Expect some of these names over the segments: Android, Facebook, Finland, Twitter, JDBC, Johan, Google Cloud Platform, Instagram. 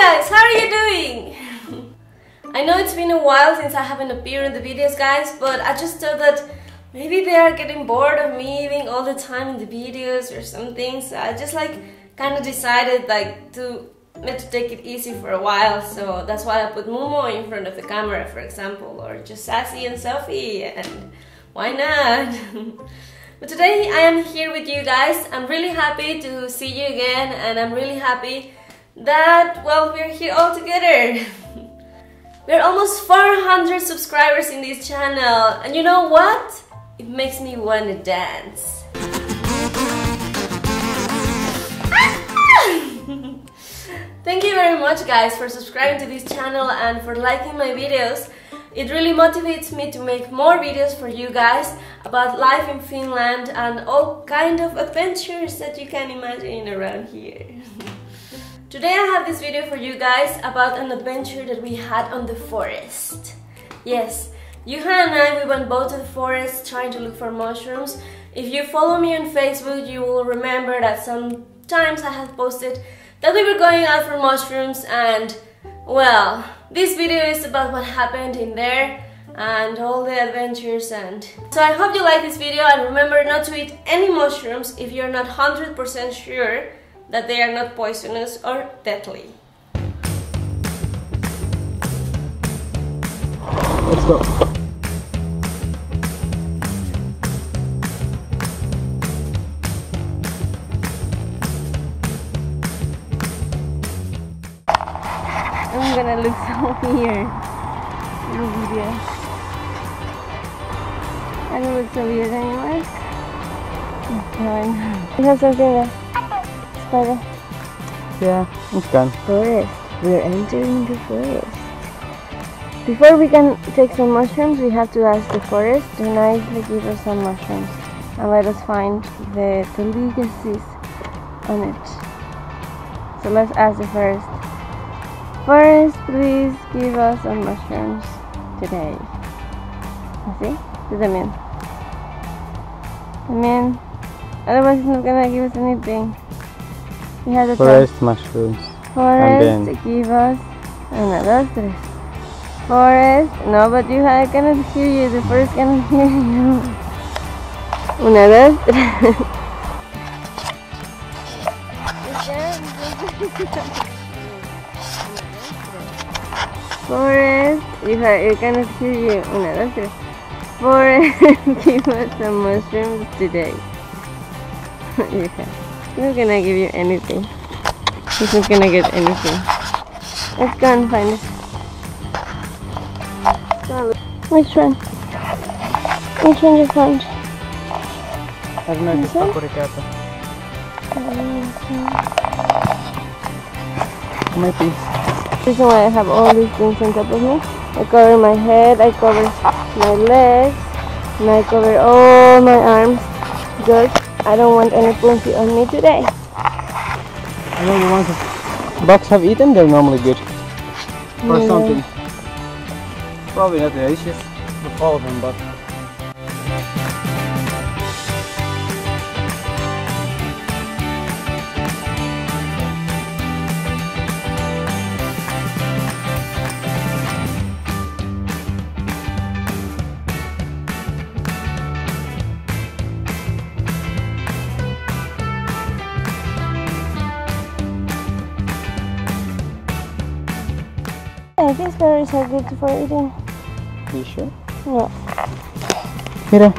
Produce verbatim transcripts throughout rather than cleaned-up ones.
guys, how are you doing? I know it's been a while since I haven't appeared in the videos, guys, but I just thought that maybe they are getting bored of me being all the time in the videos or something, so I just like kind of decided like to to take it easy for a while, so that's why I put Momo in front of the camera, for example, or just Sassy and Sophie, and why not? But today I am here with you guys. I'm really happy to see you again, and I'm really happy that, well, we're here all together. We're almost four hundred subscribers in this channel, and you know what? It makes me want to dance. Thank you very much, guys, for subscribing to this channel and for liking my videos. It really motivates me to make more videos for you guys about life in Finland and all kind of adventures that you can imagine around here. Today I have this video for you guys about an adventure that we had on the forest. Yes, Johan and I, we went both to the forest trying to look for mushrooms. If you follow me on Facebook, you will remember that sometimes I have posted that we were going out for mushrooms, and well, this video is about what happened in there and all the adventures. And so I hope you like this video, and remember not to eat any mushrooms if you're not one hundred percent sure that they are not poisonous or deadly. Let's go. I'm gonna look so weird. Little video. I don't look so weird anyway. Oh, we have something there. Spider. Yeah, it's gone. Forest. We're entering the forest. Before we can take some mushrooms, we have to ask the forest to nicely give us some mushrooms and let us find the delicacies on it. So let's ask the forest. Forest, please give us some mushrooms today. See? What does that mean? I mean, otherwise it's not gonna give us anything. We have the forest time. Mushrooms. Forest, give us another three. Forest, no, but you I cannot hear you. The forest cannot hear you. Una dos tres. Forest, you, have, you cannot hear you. Una, dos, tres. Forest, give us some mushrooms today. You can. It's not gonna give you anything. It's not gonna get anything. Let's go and find it. Which one? Which one you found? I don't know if it's paprika. Maybe. This is why I have all these things on top of me. I cover my head, I cover my legs, and I cover all my arms because I don't want any pumpy on me today. I know you want to. Bugs have eaten, they're normally good. Or yeah. Something. Probably not delicious with all of them, but. I think berries are good for eating. Are you sure? No. Mira,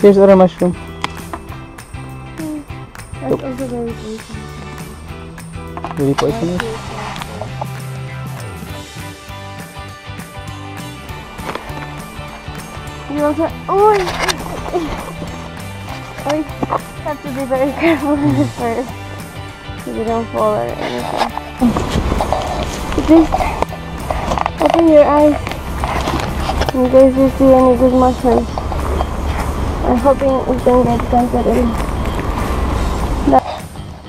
here's other mushroom. Mm. That's Top. Also very poisonous. Very poisonous? You also... Oh! I have to be very careful with the first. So you don't fall or anything. This. Open your eyes in case you see any good mushrooms. I'm hoping we can get something.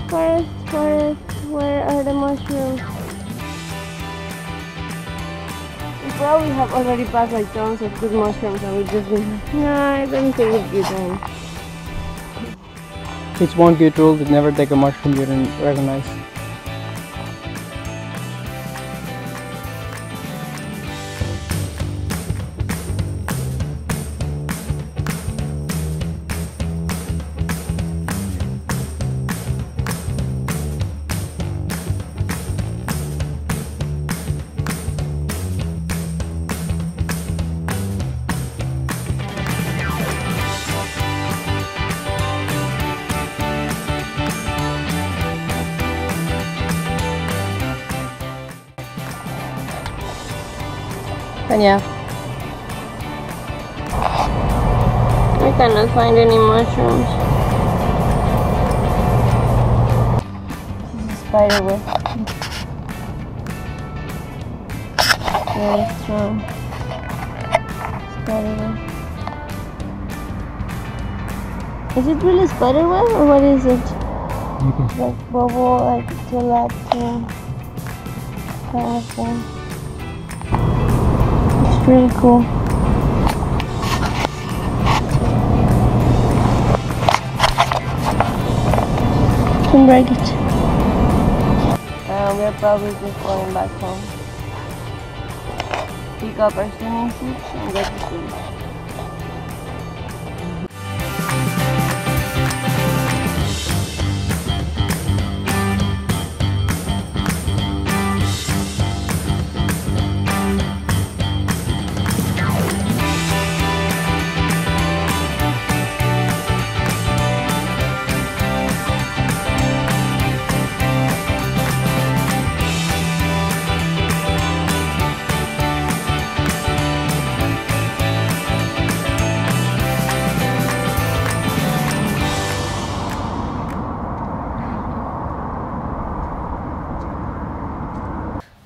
Forest, forest, where are the mushrooms? We probably have already passed like tons of good mushrooms and we've just been like, nah, I don't think it's good one. It's one good rule to never take a mushroom you didn't recognize. But yeah, I cannot find any mushrooms. This is a spider web. Very strong spider web. Is it really spider web or what is it? Okay. Like bubble, like gelatin kind of thing. It's really cool. Can break it. Uh, we're probably just going back home. Pick up our swimming suits and get to sleep.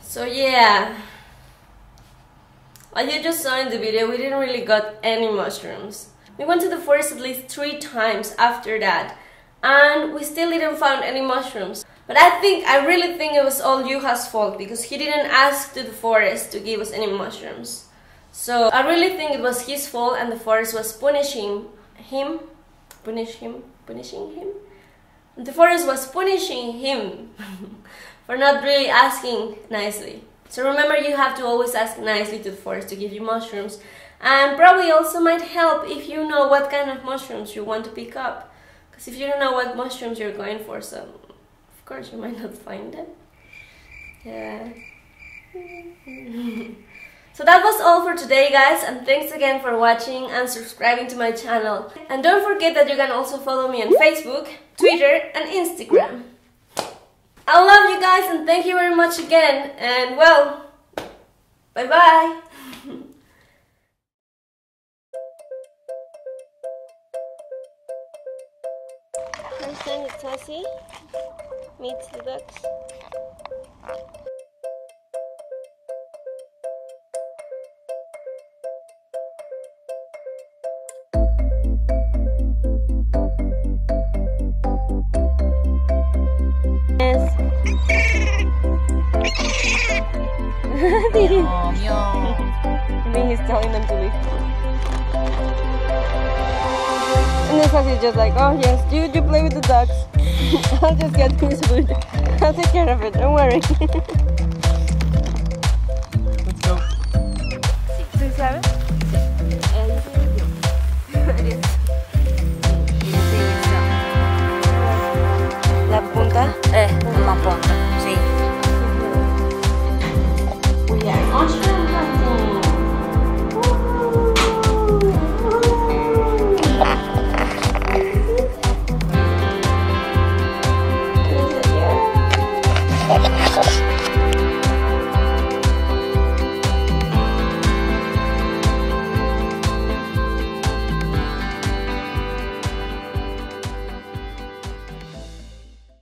So yeah, like you just saw in the video, we didn't really got any mushrooms. We went to the forest at least three times after that, and we still didn't find any mushrooms. But I think, I really think it was all Johan's fault, because he didn't ask to the forest to give us any mushrooms. So I really think it was his fault, and the forest was punishing him, punish him, punishing him? The forest was punishing him for not really asking nicely. So remember, you have to always ask nicely to the forest to give you mushrooms, and probably also might help if you know what kind of mushrooms you want to pick up, because if you don't know what mushrooms you're going for, so of course you might not find them. Yeah. So that was all for today, guys, and thanks again for watching and subscribing to my channel. And don't forget that you can also follow me on Facebook, Twitter and Instagram. I love you guys and thank you very much again, and well, bye bye! First time with Sassy meets the ducks. And then he's telling them to leave. And then Sassy is just like, oh yes, you, you play with the ducks. I'll just get his food. I'll take care of it, don't worry. Let's go. Six, seven? La punta. Eh.